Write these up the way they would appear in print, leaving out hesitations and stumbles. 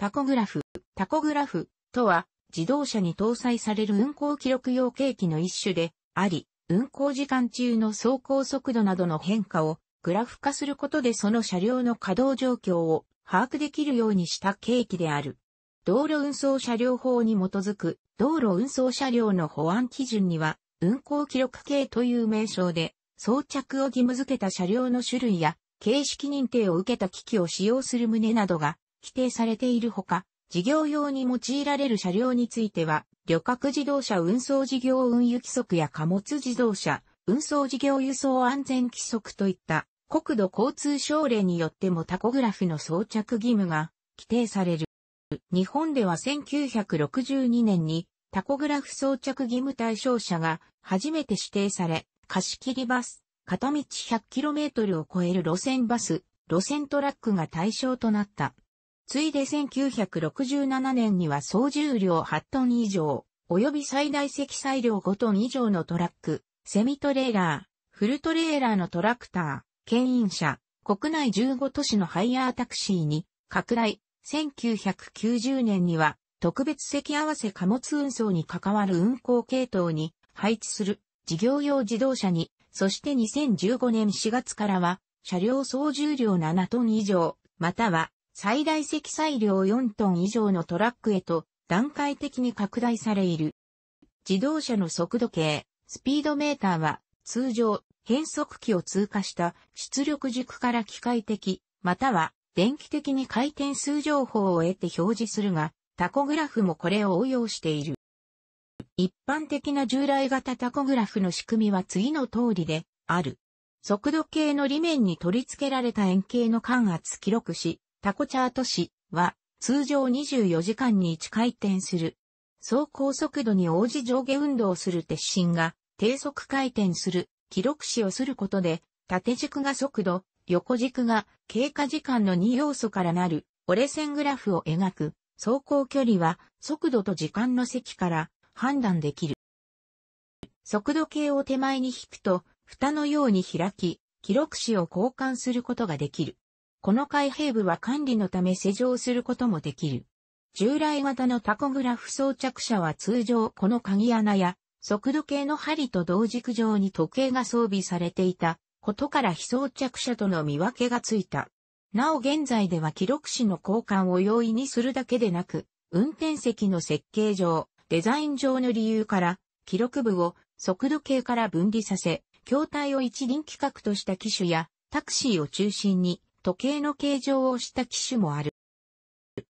タコグラフとは自動車に搭載される運行記録用計器の一種であり、運行時間中の走行速度などの変化をグラフ化することでその車両の稼働状況を把握できるようにした計器である。道路運送車両法に基づく道路運送車両の保安基準には運行記録計という名称で装着を義務付けた車両の種類や形式認定を受けた機器を使用する旨などが規定されているほか、事業用に用いられる車両については、旅客自動車運送事業運輸規則や貨物自動車運送事業輸送安全規則といった国土交通省令によってもタコグラフの装着義務が規定される。日本では1962年にタコグラフ装着義務対象車が初めて指定され、貸切バス、片道 100km を超える路線バス、路線トラックが対象となった。ついで1967年には総重量8トン以上、及び最大積載量5トン以上のトラック、セミトレーラー、フルトレーラーのトラクター、牽引車、国内15都市のハイヤータクシーに拡大。1990年には特別席合わせ貨物運送に関わる運行系統に配置する事業用自動車に、そして2015年4月からは車両総重量7トン以上、または最大積載量4トン以上のトラックへと段階的に拡大されいる。自動車の速度計、スピードメーターは通常変速機を通過した出力軸から機械的または電気的に回転数情報を得て表示するが、タコグラフもこれを応用している。一般的な従来型タコグラフの仕組みは次の通りである。速度計の裏面に取り付けられた円形の間圧記録紙、タコチャート紙は通常24時間に1回転する。走行速度に応じ上下運動する鉄心が低速回転する記録紙をすることで、縦軸が速度、横軸が経過時間の2要素からなる折れ線グラフを描く。走行距離は速度と時間の積から判断できる。速度計を手前に引くと蓋のように開き、記録紙を交換することができる。この開閉部は管理のため施錠することもできる。従来型のタコグラフ装着車は通常この鍵穴や速度計の針と同軸上に時計が装備されていたことから非装着車との見分けがついた。なお現在では記録紙の交換を容易にするだけでなく、運転席の設計上、デザイン上の理由から、記録部を速度計から分離させ、筐体を一輪規格とした機種や、タクシーを中心に、時計の形状をした機種もある。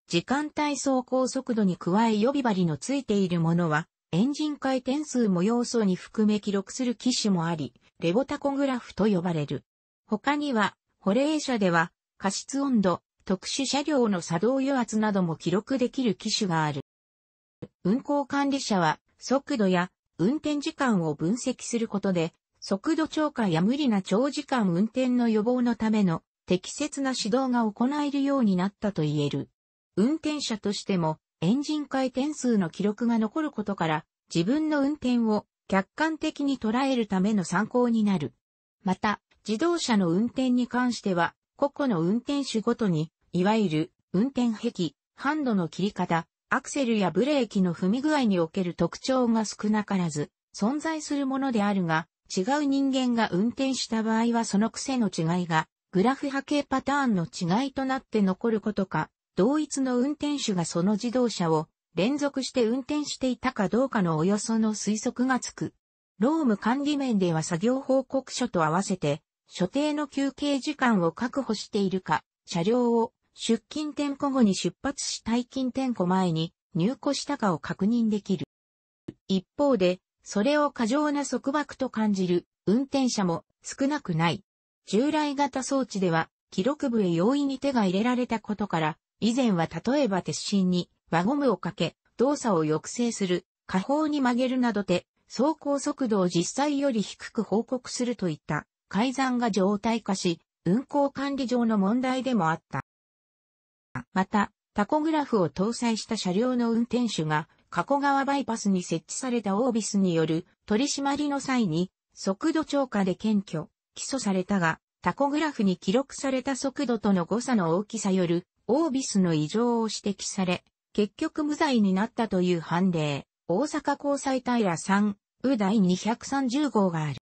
時間帯走行速度に加え予備針のついているものは、エンジン回転数も要素に含め記録する機種もあり、レボタコグラフと呼ばれる。他には、保冷車では、過失温度、特殊車両の作動油圧なども記録できる機種がある。運行管理者は、速度や運転時間を分析することで、速度超過や無理な長時間運転の予防のための適切な指導が行えるようになったと言える。運転者としても、エンジン回転数の記録が残ることから、自分の運転を客観的に捉えるための参考になる。また、自動車の運転に関しては、個々の運転手ごとに、いわゆる運転癖、ハンドの切り方、アクセルやブレーキの踏み具合における特徴が少なからず、存在するものであるが、違う人間が運転した場合はその癖の違いが、グラフ波形パターンの違いとなって残ることか、同一の運転手がその自動車を連続して運転していたかどうかのおよその推測がつく。労務管理面では作業報告書と合わせて、所定の休憩時間を確保しているか、車両を出勤点呼後に出発し退勤点呼前に入庫したかを確認できる。一方で、それを過剰な束縛と感じる運転者も少なくない。従来型装置では、記録部へ容易に手が入れられたことから、以前は例えば鉄心に輪ゴムをかけ動作を抑制する、下方に曲げるなどで走行速度を実際より低く報告するといった改ざんが常態化し、運行管理上の問題でもあった。また、タコグラフを搭載した車両の運転手が加古川バイパスに設置されたオービスによる取り締まりの際に速度超過で検挙、起訴されたが、タコグラフに記録された速度との誤差の大きさよるオービスの異常を指摘され、結局無罪になったという判例、大阪高裁平3、う第230号がある。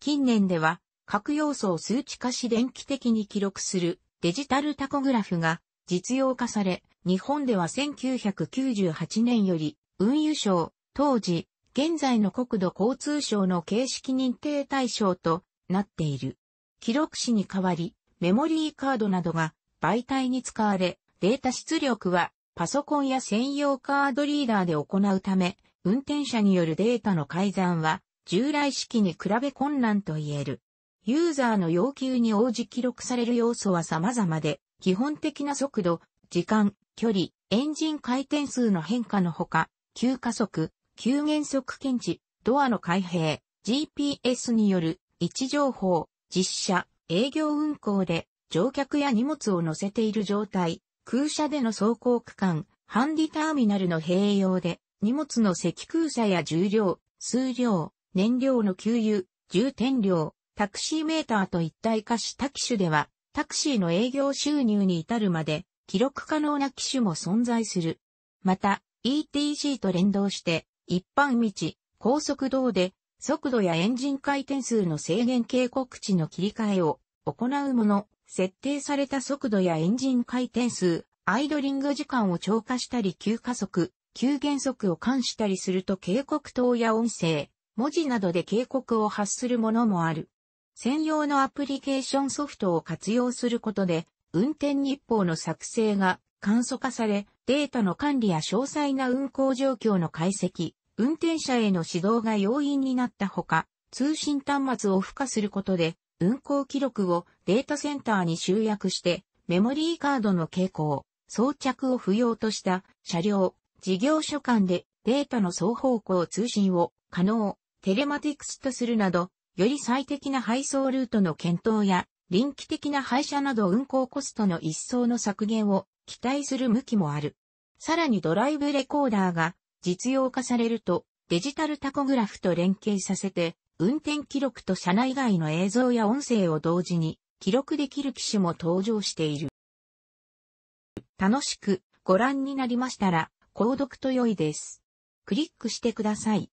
近年では、各要素を数値化し電気的に記録するデジタルタコグラフが実用化され、日本では1998年より運輸省、当時、現在の国土交通省の形式認定対象となっている。記録紙に代わり、メモリーカードなどが媒体に使われ、データ出力はパソコンや専用カードリーダーで行うため、運転者によるデータの改ざんは従来式に比べ困難と言える。ユーザーの要求に応じ記録される要素は様々で、基本的な速度、時間、距離、エンジン回転数の変化のほか、急加速、急減速検知、ドアの開閉、GPS による位置情報、実車、営業運行で乗客や荷物を乗せている状態、空車での走行区間、ハンディターミナルの併用で、荷物の積空車や重量、数量、燃料の給油、充填量、タクシーメーターと一体化した機種では、タクシーの営業収入に至るまで、記録可能な機種も存在する。また、ETC と連動して、一般道、高速道で、速度やエンジン回転数の制限警告値の切り替えを行うもの、設定された速度やエンジン回転数、アイドリング時間を超過したり急加速、急減速を冠したりすると警告灯や音声、文字などで警告を発するものもある。専用のアプリケーションソフトを活用することで、運転日報の作成が簡素化され、データの管理や詳細な運行状況の解析、運転者への指導が容易になったほか、通信端末を付加することで、運行記録をデータセンターに集約して、メモリーカードの携行、装着を不要とした車両、事業所間でデータの双方向通信を可能、テレマティクスとするなど、より最適な配送ルートの検討や、臨機的な配車など運行コストの一層の削減を期待する向きもある。さらにドライブレコーダーが実用化されると、デジタルタコグラフと連携させて、運転記録と車内外の映像や音声を同時に記録できる機種も登場している。楽しくご覧になりましたら、購読と良いです。クリックしてください。